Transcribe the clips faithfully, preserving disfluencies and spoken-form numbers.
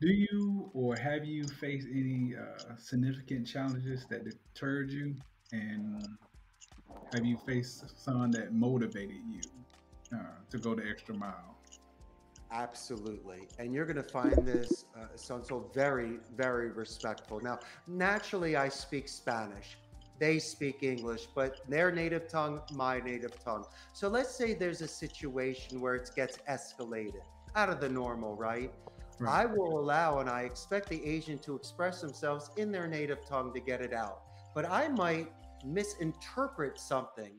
Do you or have you faced any uh, significant challenges that deterred you? And have you faced some that motivated you uh, to go the extra mile? Absolutely. And you're going to find this, uh, Sonso, very, very respectful. Now, naturally, I speak Spanish. They speak English, but their native tongue, my native tongue. So let's say there's a situation where it gets escalated out of the normal, right? Right. I will allow and I expect the agent to express themselves in their native tongue to get it out. But I might misinterpret something.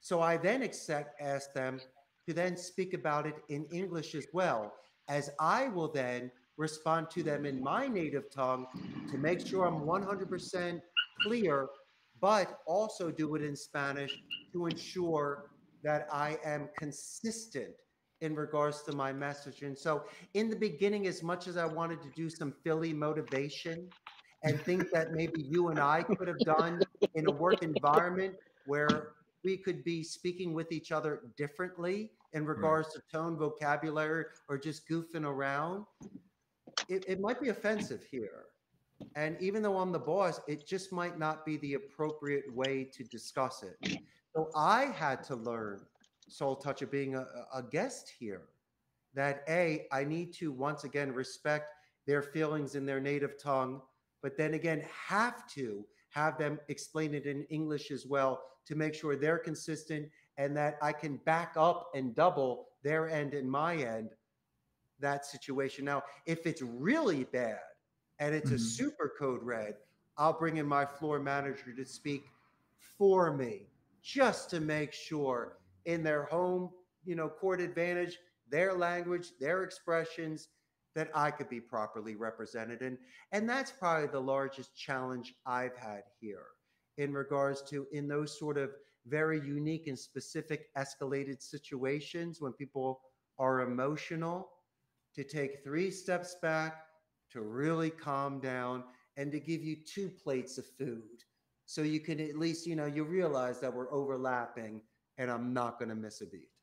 So I then expect, ask them to then speak about it in English as well, as I will then respond to them in my native tongue to make sure I'm one hundred percent clear, but also do it in Spanish to ensure that I am consistent in regards to my message. And so in the beginning, as much as I wanted to do some Philly motivation and things that maybe you and I could have done in a work environment where we could be speaking with each other differently in regards right. to tone, vocabulary, or just goofing around, it, it might be offensive here. And even though I'm the boss, it just might not be the appropriate way to discuss it. So I had to learn, Soul Touch, of being a, a guest here, that A, I need to once again respect their feelings in their native tongue, but then again have to have them explain it in English as well to make sure they're consistent and that I can back up and double their end and my end, that situation. Now, if it's really bad, and it's mm-hmm. a super code red, I'll bring in my floor manager to speak for me just to make sure in their home, you know, court advantage, their language, their expressions, that I could be properly represented. And, and that's probably the largest challenge I've had here in regards to in those sort of very unique and specific escalated situations when people are emotional, to take three steps back, to really calm down, and to give you two plates of food. So you can at least, you know, you realize that we're overlapping and I'm not going to miss a beat.